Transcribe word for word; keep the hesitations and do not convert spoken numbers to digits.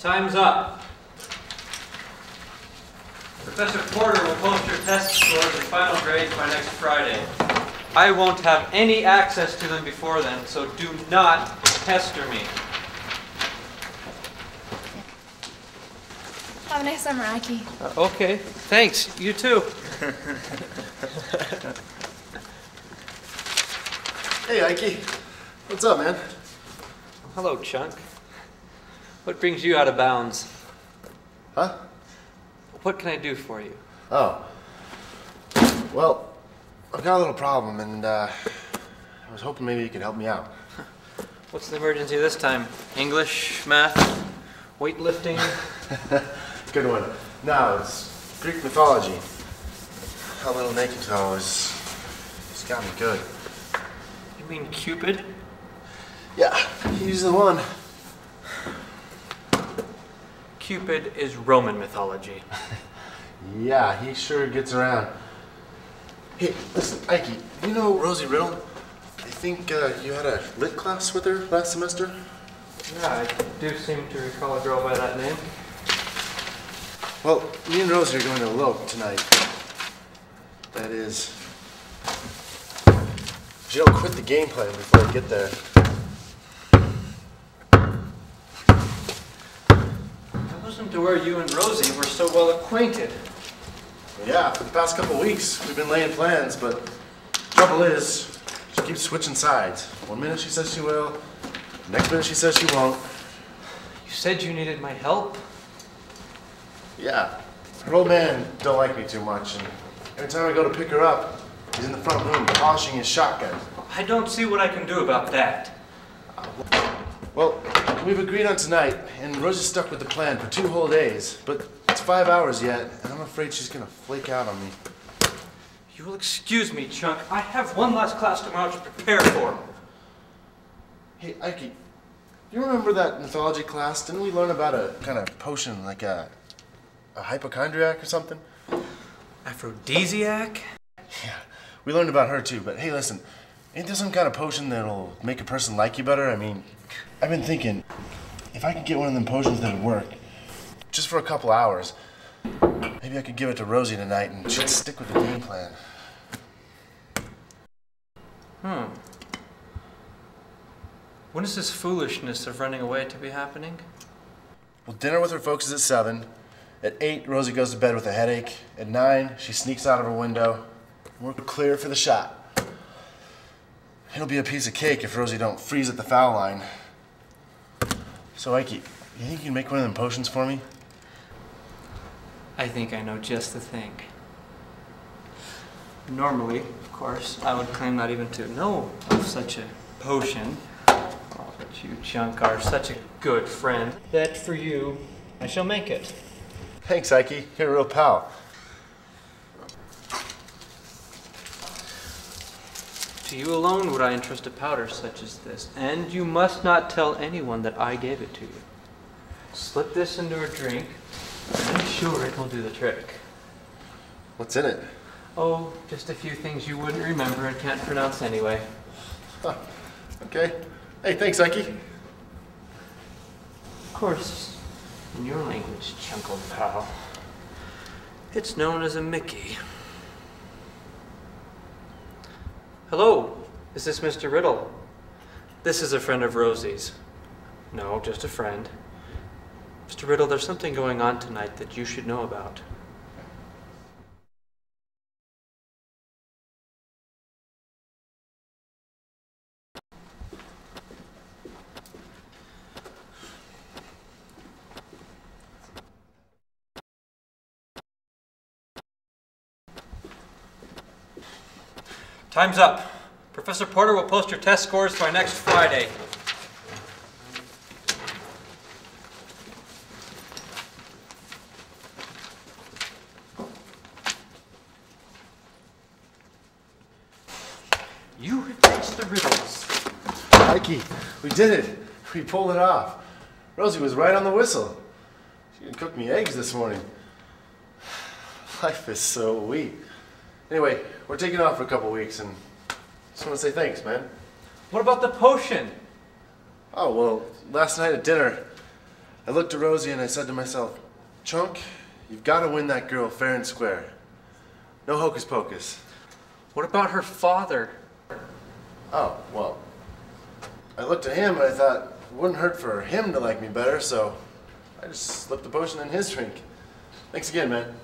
Time's up. Professor Porter will post your test scores and final grades by next Friday. I won't have any access to them before then, so do not pester me. Have a nice summer, Ikey. Uh, okay, thanks. You too. Hey, Ikey. What's up, man? Hello, Chunk. What brings you out of bounds? Huh? What can I do for you? Oh. Well, I've got a little problem, and uh, I was hoping maybe you could help me out. What's the emergency this time? English, math, weightlifting? Good one. No, it's Greek mythology. How little naked toe is, it's got me good. You mean Cupid? Yeah, he's the one. Cupid is Roman mythology. Yeah, he sure gets around. Hey, listen, Ikey, you know Rosie Riddle? I think uh, you had a lit class with her last semester? Yeah, I do seem to recall a girl by that name. Well, me and Rosie are going to elope tonight. That is... Jill, quit the game plan before I get there. I wasn't aware you and Rosie were so well acquainted. Yeah, for the past couple weeks we've been laying plans, but trouble is, she keeps switching sides. One minute she says she will, the next minute she says she won't. You said you needed my help? Yeah. Her old man don't like me too much, and every time I go to pick her up, he's in the front room polishing his shotgun. I don't see what I can do about that. Uh, well, we've agreed on tonight, and Rosie's stuck with the plan for two whole days. But it's five hours yet, and I'm afraid she's gonna flake out on me. You will excuse me, Chunk. I have one last class tomorrow to prepare for. Hey, Ikey, you remember that mythology class? Didn't we learn about a kind of potion, like a, a hypochondriac or something? Aphrodisiac? Yeah. We learned about her too, but hey, listen, ain't there some kind of potion that'll make a person like you better? I mean, I've been thinking, if I could get one of them potions that'd work, just for a couple hours, maybe I could give it to Rosie tonight and she'll stick with the game plan. Hmm. When is this foolishness of running away to be happening? Well, dinner with her folks is at seven. At eight, Rosie goes to bed with a headache. At nine, she sneaks out of her window. We're clear for the shot. It'll be a piece of cake if Rosie don't freeze at the foul line. So, Ikey, you think you can make one of them potions for me? I think I know just the thing. Normally, of course, I would claim not even to know of such a potion. Oh, but you, Chunk, are such a good friend that for you, I shall make it. Thanks, Ikey. You're a real pal. To you alone would I entrust a powder such as this, and you must not tell anyone that I gave it to you. Slip this into a drink, and I'm sure it will do the trick. What's in it? Oh, just a few things you wouldn't remember and can't pronounce anyway. Huh. Okay. Hey, thanks, Ikey. Of course, in your language, Chunk old pal, it's known as a Mickey. Hello, is this Mister Riddle? This is a friend of Rosie's. No, just a friend. Mister Riddle, there's something going on tonight that you should know about. Time's up. Professor Porter will post your test scores by next Friday. You have reached the riddles. Ikey, we did it. We pulled it off. Rosie was right on the whistle. She even cooked me eggs this morning. Life is so weak. Anyway, we're taking off for a couple weeks, and just want to say thanks, man. What about the potion? Oh, well, last night at dinner, I I looked at Rosie and I said to myself, Chunk, you've got to win that girl fair and square. No hocus pocus. What about her father? Oh, well, I looked at him and I thought it wouldn't hurt for him to like me better, so I just slipped the potion in his drink. Thanks again, man.